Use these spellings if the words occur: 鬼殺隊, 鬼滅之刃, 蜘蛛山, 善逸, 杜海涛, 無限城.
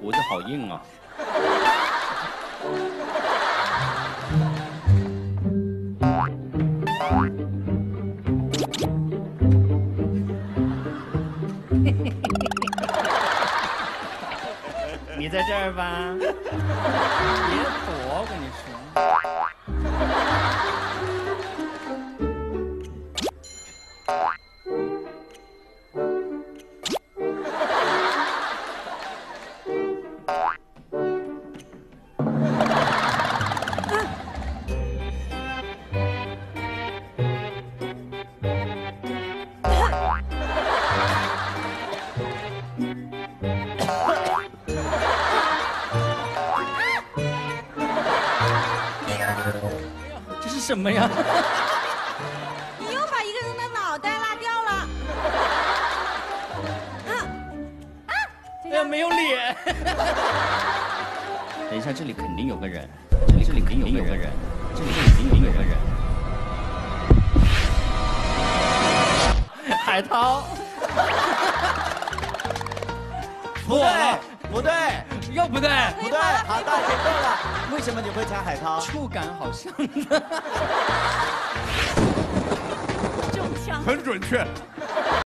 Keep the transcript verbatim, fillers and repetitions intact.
胡子好硬啊！你在这儿吧？别躲，我跟你说。 什么呀？你又把一个人的脑袋拉掉了。啊啊！哎呀，没有脸。等一下，这里肯定有个人，这里这里肯定有个人，这里肯定有个人。海涛。不对，不对，又不对，不对，好，大姐对了。 为什么你会唱海涛？触感好像的，中枪，很准确。